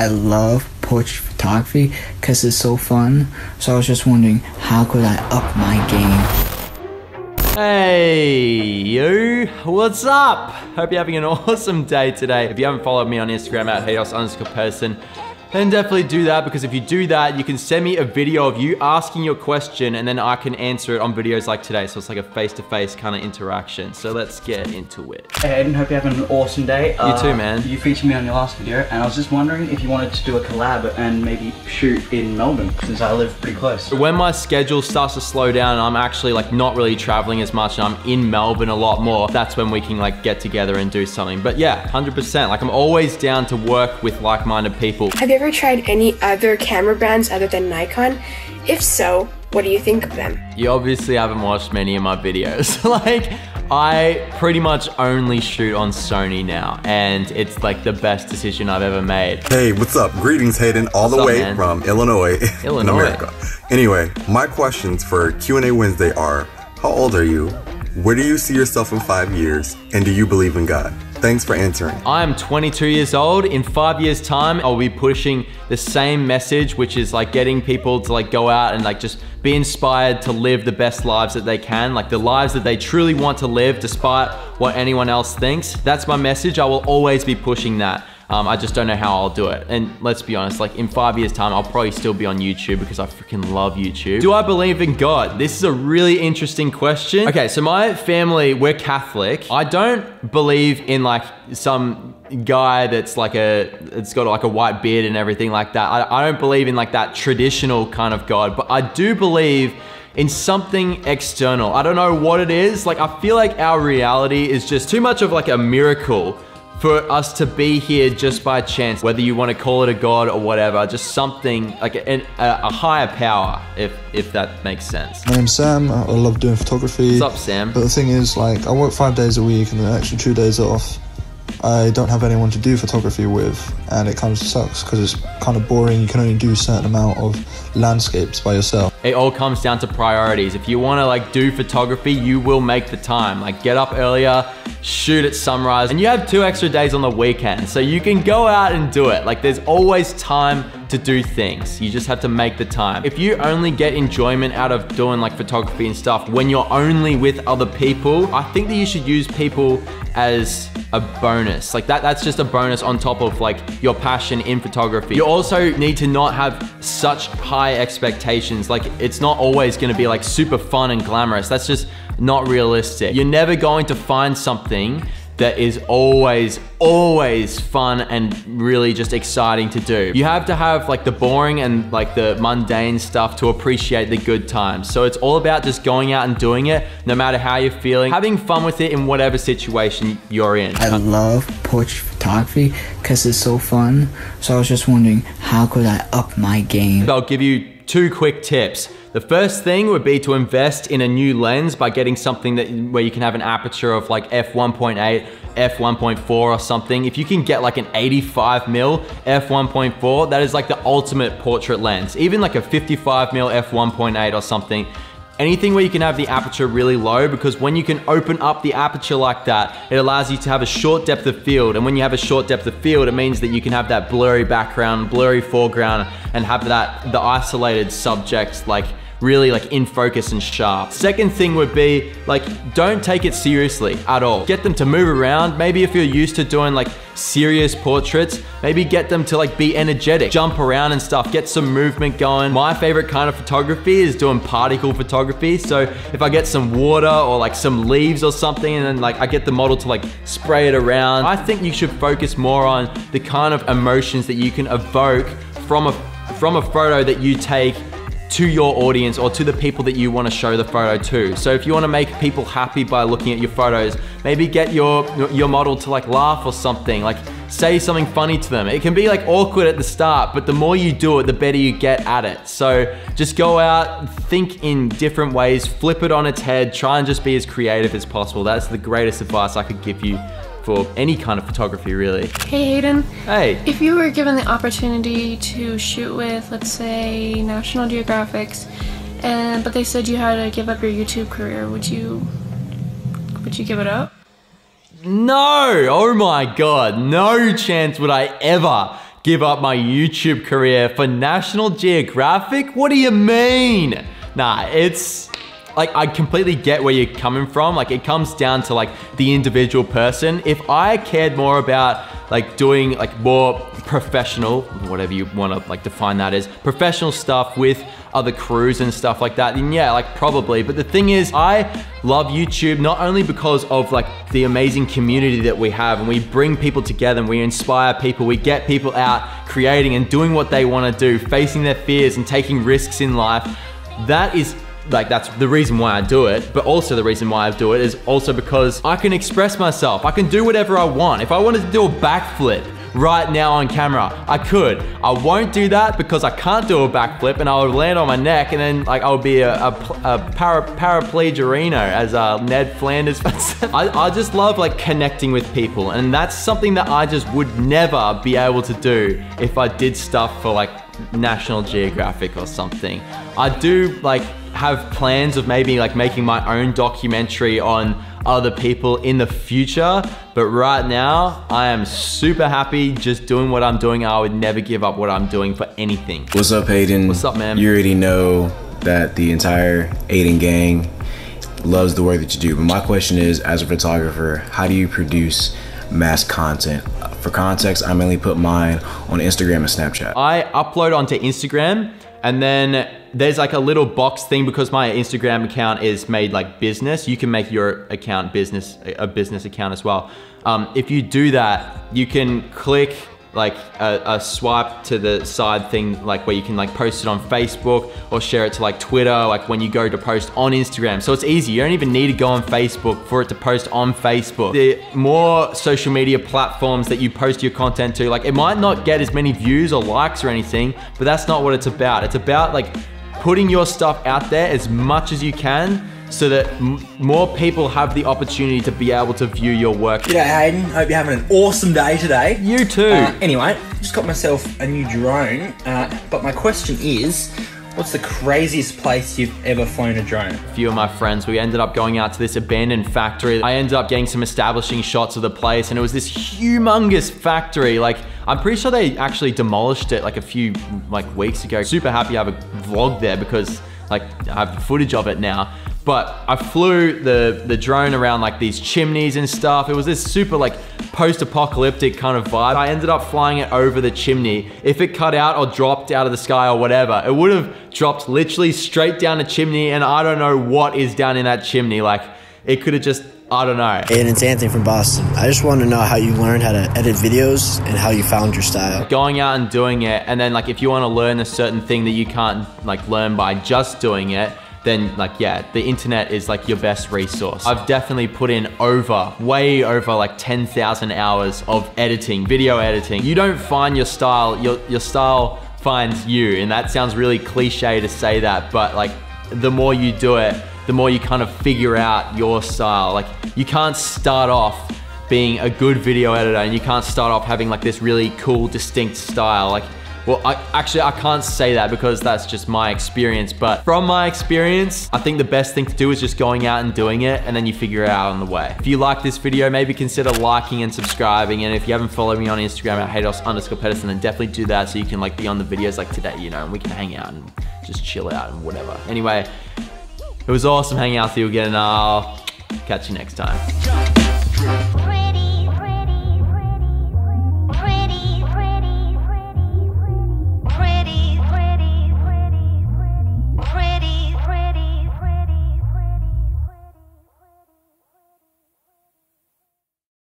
I love portrait photography because it's so fun. So I was just wondering, how could I up my game? Hey you, what's up? Hope you're having an awesome day today. If you haven't followed me on Instagram at @heyos_person, then definitely do that, because if you do that, you can send me a video of you asking your question and then I can answer it on videos like today. So it's like a face-to-face kind of interaction. So let's get into it. Hey Aiden, hope you're having an awesome day. You too, man. You featured me on your last video and I was just wondering if you wanted to do a collab and maybe shoot in Melbourne, since I live pretty close. When my schedule starts to slow down and I'm actually like not really traveling as much and I'm in Melbourne a lot more, that's when we can like get together and do something. But yeah, 100%. Like I'm always down to work with like-minded people. Have you ever tried any other camera brands other than Nikon? If so, what do you think of them? You obviously haven't watched many of my videos. Like, I pretty much only shoot on Sony now, and it's like the best decision I've ever made. Hey, what's up? Greetings, Hayden, all the way from Illinois, America. Anyway, my questions for Q&A Wednesday are, how old are you? Where do you see yourself in 5 years? And do you believe in God? Thanks for answering. I am 22 years old. In 5 years time, I'll be pushing the same message, which is like getting people to like go out and like just be inspired to live the best lives that they can, like the lives that they truly want to live despite what anyone else thinks. That's my message. I will always be pushing that. I just don't know how I'll do it. And let's be honest, like in 5 years time, I'll probably still be on YouTube because I freaking love YouTube. Do I believe in God? This is a really interesting question. Okay, so my family, we're Catholic. I don't believe in like some guy that's like it's got like a white beard and everything like that. I don't believe in like that traditional kind of God, but I do believe in something external. I don't know what it is. Like I feel like our reality is just too much of like a miracle for us to be here just by chance, whether you want to call it a god or whatever, just something like a higher power, if that makes sense. My name's Sam. I love doing photography. What's up, Sam? But the thing is, like, I work 5 days a week and the extra 2 days off, I don't have anyone to do photography with, and it kind of sucks because it's kind of boring. You can only do a certain amount of landscapes by yourself. It all comes down to priorities. If you want to like do photography, you will make the time. Like get up earlier, shoot at sunrise, and you have 2 extra days on the weekend, so you can go out and do it. Like there's always time to do things. You just have to make the time. If you only get enjoyment out of doing like photography and stuff when you're only with other people, I think that you should use people as a bonus. Like that's just a bonus on top of like your passion in photography. You also need to not have such high expectations. Like it's not always gonna be like super fun and glamorous. That's just not realistic. You're never going to find something that is always fun and really just exciting to do. You have to have like the boring and like the mundane stuff to appreciate the good times. So it's all about just going out and doing it, no matter how you're feeling, having fun with it in whatever situation you're in. I love portrait photography because it's so fun. So I was just wondering, how could I up my game? I'll give you 2 quick tips. The first thing would be to invest in a new lens by getting something that where you can have an aperture of like f1.8, f1.4 or something. If you can get like an 85mm f1.4, that is like the ultimate portrait lens. Even like a 55mm f1.8 or something. Anything where you can have the aperture really low, because when you can open up the aperture like that, it allows you to have a short depth of field. And when you have a short depth of field, it means that you can have that blurry background, blurry foreground, and have that, the isolated subject like really like in focus and sharp. Second thing would be like, don't take it seriously at all. Get them to move around. Maybe if you're used to doing like serious portraits, maybe get them to like be energetic, jump around and stuff, get some movement going. My favorite kind of photography is doing particle photography. So if I get some water or like some leaves or something, and then like I get the model to like spray it around. I think you should focus more on the kind of emotions that you can evoke from a photo that you take to your audience or to the people that you want to show the photo to. So if you want to make people happy by looking at your photos, maybe get your model to like laugh or something, like say something funny to them. It can be like awkward at the start, but the more you do it, the better you get at it. So just go out, think in different ways, flip it on its head, try and just be as creative as possible. That's the greatest advice I could give you for any kind of photography, really. Hey Hayden. Hey. If you were given the opportunity to shoot with, let's say, National Geographic's, but they said you had to give up your YouTube career, would you give it up? No! Oh my God, no chance would I ever Give up my YouTube career for National Geographic? What do you mean? Nah, it's like, I completely get where you're coming from. Like, it comes down to like the individual person. If I cared more about like doing like more professional, whatever you want to like define that as, professional stuff with other crews and stuff like that, then yeah, like probably. But the thing is, I love YouTube not only because of like the amazing community that we have, and we bring people together and we inspire people, we get people out creating and doing what they want to do, facing their fears and taking risks in life. That is like, that's the reason why I do it, but also the reason why I do it is also because I can express myself. I can do whatever I want. If I wanted to do a backflip right now on camera, I could. I won't do that because I can't do a backflip and I would land on my neck, and then like I would be a paraplegic as Ned Flanders. I just love like connecting with people, and that's something that I just would never be able to do if I did stuff for like National Geographic or something. I do like have plans of maybe like making my own documentary on other people in the future, but right now I am super happy just doing what I'm doing. I would never give up what I'm doing for anything. What's up, Aiden? What's up, man? You already know that the entire Aiden gang loves the work that you do, but my question is, as a photographer, how do you produce mass content? For context, I mainly put mine on Instagram and Snapchat. I upload onto Instagram, and then there's like a little box thing because my Instagram account is made like business. You can make your account business, a business account as well. If you do that, you can click like a swipe to the side thing, like where you can like post it on Facebook or share it to like Twitter, like when you go to post on Instagram. So it's easy. You don't even need to go on Facebook for it to post on Facebook. The more social media platforms that you post your content to, like it might not get as many views or likes or anything, but that's not what it's about. It's about like putting your stuff out there as much as you can, so that more people have the opportunity to be able to view your work. G'day Aiden, hope you're having an awesome day today. You too. Anyway, just got myself a new drone, but my question is, what's the craziest place you've ever flown a drone? A few of my friends, we ended up going out to this abandoned factory. I ended up getting some establishing shots of the place, and it was this humongous factory. Like, I'm pretty sure they actually demolished it like a few like weeks ago. Super happy I have a vlog there because like I have footage of it now. But I flew the drone around like these chimneys and stuff. It was this super like post-apocalyptic kind of vibe. I ended up flying it over the chimney. If it cut out or dropped out of the sky or whatever, it would have dropped literally straight down the chimney, and I don't know what is down in that chimney. Like, it could have just, I don't know. And it's Anthony from Boston. I just want to know how you learned how to edit videos and how you found your style. Going out and doing it, and then like if you want to learn a certain thing that you can't like learn by just doing it, then like, yeah, the internet is like your best resource. I've definitely put in way over like 10,000 hours of editing, video editing. You don't find your style, your style finds you. And that sounds really cliche to say that, but like the more you do it, the more you kind of figure out your style. Like, you can't start off being a good video editor, and you can't start off having like this really cool, distinct style. Like, well, I can't say that because that's just my experience, but from my experience, I think the best thing to do is just going out and doing it, and then you figure it out on the way. If you like this video, maybe consider liking and subscribing, and if you haven't followed me on Instagram at hados_pedersen, then definitely do that so you can like be on the videos like today, you know, and we can hang out and just chill out and whatever. Anyway, it was awesome hanging out with you again, and I'll catch you next time.